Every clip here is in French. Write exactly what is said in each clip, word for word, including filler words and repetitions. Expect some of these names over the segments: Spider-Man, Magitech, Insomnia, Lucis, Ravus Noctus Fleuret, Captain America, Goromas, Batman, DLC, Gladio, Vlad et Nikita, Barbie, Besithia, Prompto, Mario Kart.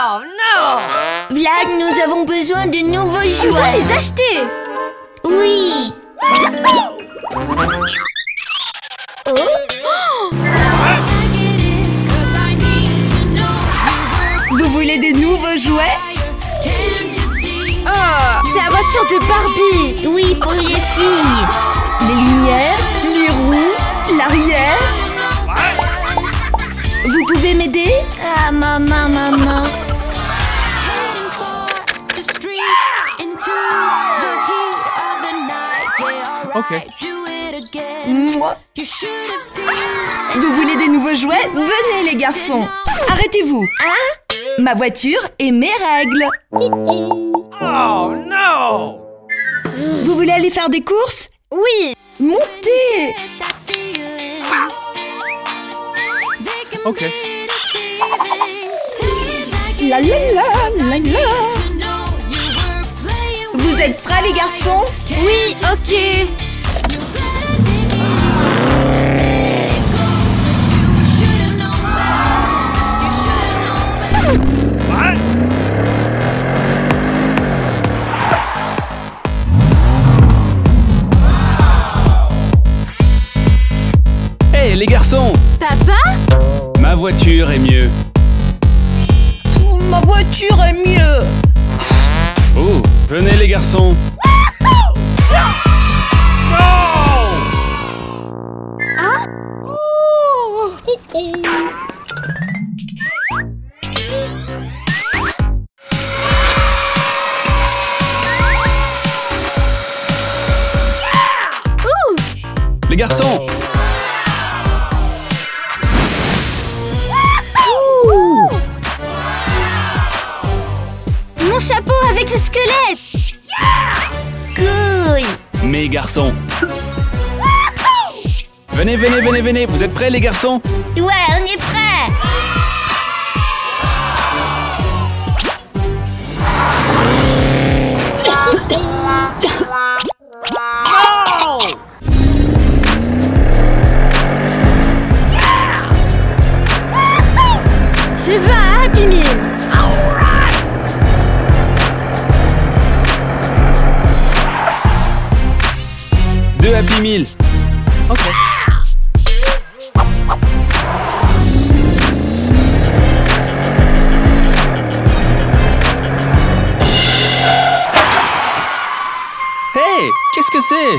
Oh non, Vlad, nous avons besoin de nouveaux jouets. On va les acheter. Oui. Oh, oh. Vous voulez des nouveaux jouets? Oh, c'est la voiture de Barbie. Oui, pour les filles. Les lumières, les roues, l'arrière. Vous pouvez m'aider? Ah, maman, maman. Ok. Mouah. Vous voulez des nouveaux jouets? Venez, les garçons. Arrêtez-vous. Hein? Ma voiture et mes règles. Oh, non! Vous voulez aller faire des courses? Oui. Montez! Ok. La, la, la, la, la. Vous êtes prêts, les garçons? Oui, ok. Hey, les garçons! Papa? Ma voiture est mieux. Ma voiture est mieux. Oh, venez les garçons. Ah. Oh. Les garçons. Chapeau avec le squelette. Cool. Mes garçons. Venez, venez, venez, venez. Vous êtes prêts, les garçons? Ouais, on est prêts. Je veux un Happy Meal. Deux Happy Meal. Ok. Hey, qu'est-ce que c'est?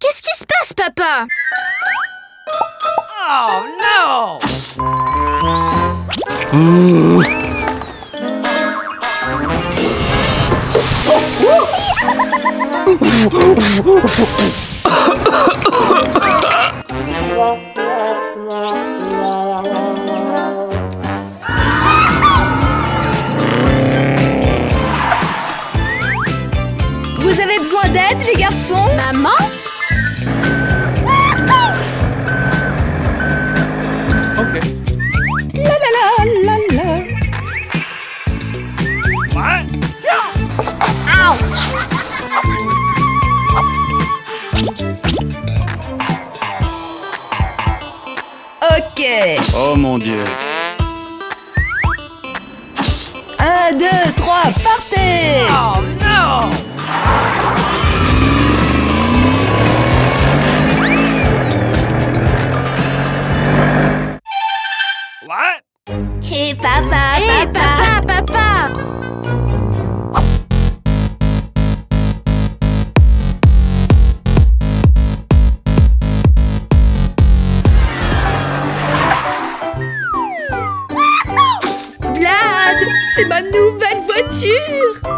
Qu'est-ce qui se passe, papa? Oh non! Mmh. Oh, oh. Vous avez besoin d'aide, les garçons? Maman? Ok. La la la la la. What? Ow. Ok. Oh mon Dieu. Un, deux, trois, partez. Oh non. What? Hey papa, hey, papa, papa, papa. C'est ma nouvelle voiture.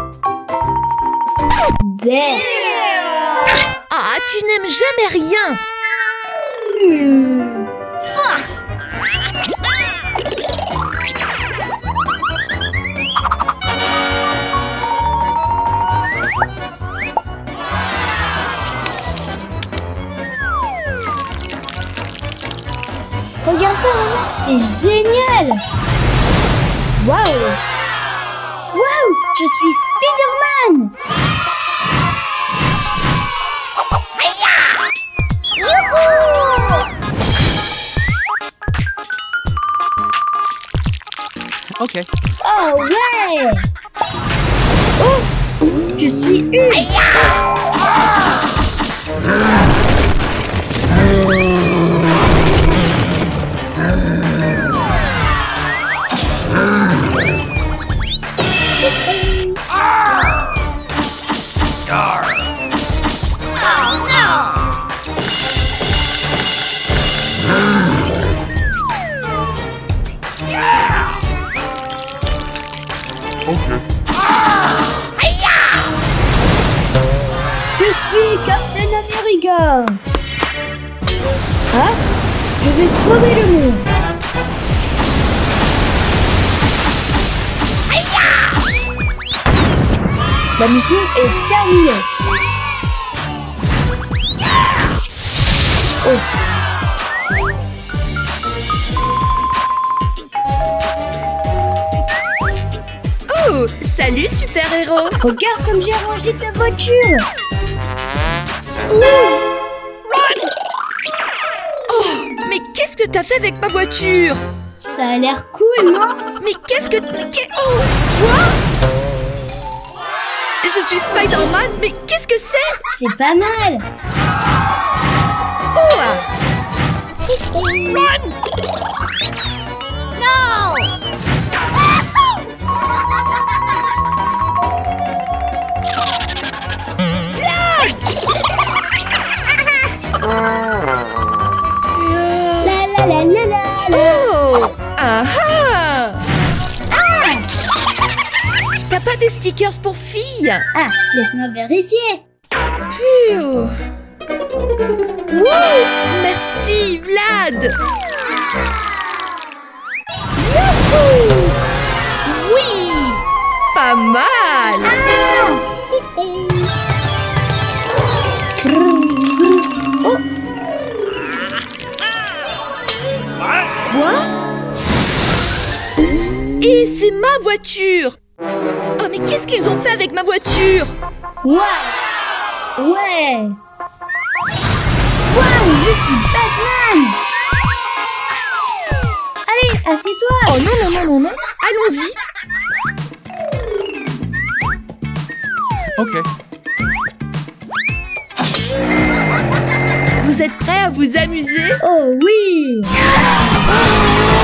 Belle. Ah, tu n'aimes jamais rien. Mmh. Ah. Regarde ça, c'est génial. Waouh. Waouh, je suis Spider-Man. ok. Oh ouais. Oh, je suis une. Captain America. Hein? Je vais sauver le monde. La mission est terminée. Oh. Oh, salut super-héros. Regarde comme j'ai rangé ta voiture. Oh, mais qu'est-ce que t'as fait avec ma voiture? Ça a l'air cool, non? Mais qu'est-ce que... Qu oh, quoi? Je suis Spider-Man, mais qu'est-ce que c'est? C'est pas mal. Oh, run! Non! La, la, la, la. Oh, ah, ah. T'as pas des stickers pour filles? Ah, laisse-moi vérifier. Wow, merci Vlad. Oui, pas mal. Ah. Oh. Et c'est ma voiture. Oh, mais qu'est-ce qu'ils ont fait avec ma voiture? Waouh. Ouais. Waouh, je suis Batman. Allez, assieds-toi. Oh non, non, non, non, non. Allons-y. Ok. Vous êtes prêts à vous amuser? Oh oui. Oh.